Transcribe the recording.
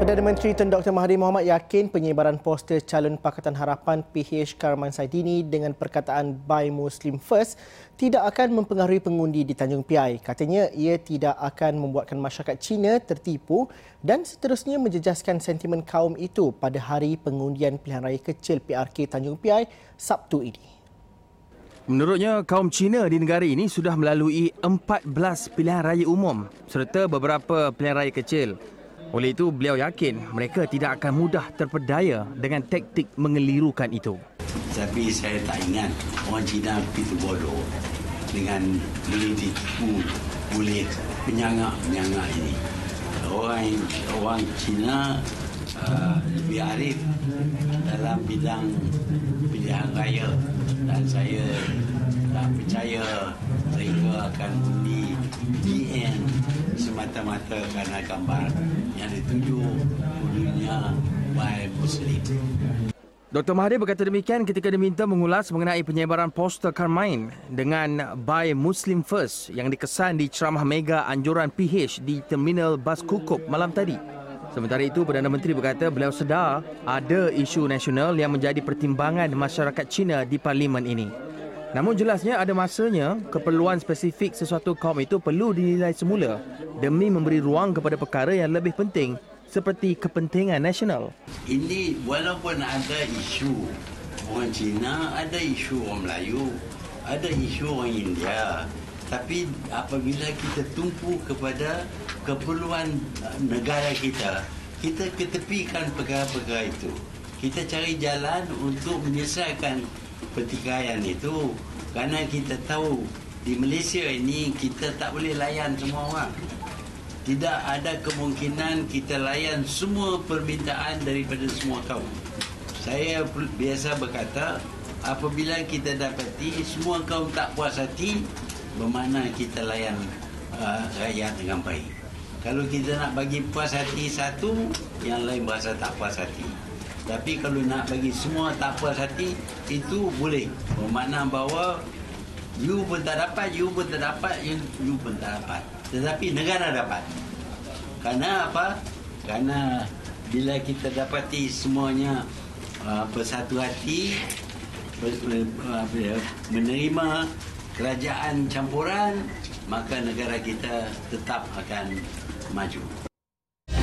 Perdana Menteri Tun Dr Mahathir Mohamad yakin penyebaran poster calon Pakatan Harapan PH Karmaine Sardini dengan perkataan Buy Muslim First tidak akan mempengaruhi pengundi di Tanjung Piai. Katanya ia tidak akan membuatkan masyarakat Cina tertipu dan seterusnya menjejaskan sentimen kaum itu pada hari pengundian pilihan raya kecil PRK Tanjung Piai Sabtu ini. Menurutnya, kaum Cina di negara ini sudah melalui 14 pilihan raya umum serta beberapa pilihan raya kecil. Oleh itu, beliau yakin mereka tidak akan mudah terpedaya dengan taktik mengelirukan itu. Tapi saya tak ingat orang Cina begitu bodoh dengan boleh ditipu, boleh penyangak-penyangak ini. Orang Cina lebih arif dalam bidang pilihan raya dan saya tak percaya mereka akan undi BN semata-mata kerana gambar yang dituju dunia baik Muslim. Dr. Mahathir berkata demikian ketika diminta mengulas mengenai penyebaran poster Karmaine dengan Buy Muslim First yang dikesan di ceramah mega anjuran PH di terminal bas Kukup malam tadi. Sementara itu, Perdana Menteri berkata beliau sedar ada isu nasional yang menjadi pertimbangan masyarakat Cina di parlimen ini. Namun jelasnya ada masanya keperluan spesifik sesuatu kaum itu perlu dinilai semula demi memberi ruang kepada perkara yang lebih penting seperti kepentingan nasional. Ini walaupun ada isu orang Cina, ada isu orang Melayu, ada isu orang India, tapi apabila kita tumpu kepada keperluan negara kita, kita ketepikan perkara-perkara itu. Kita cari jalan untuk menyelesaikan pertikaian itu kerana kita tahu di Malaysia ini kita tak boleh layan semua orang. Tidak ada kemungkinan kita layan semua permintaan daripada semua kaum. Saya biasa berkata apabila kita dapati semua kaum tak puas hati, bermakna kita layan rakyat dengan baik. Kalau kita nak bagi puas hati satu, yang lain berasa tak puas hati. Tapi kalau nak bagi semua tak puas hati, itu boleh. Bermakna bahawa you pun tak dapat, you pun tak dapat. Tetapi negara dapat. Kerana apa? Kerana bila kita dapati semuanya bersatu hati, menerima kerajaan campuran, maka negara kita tetap akan maju.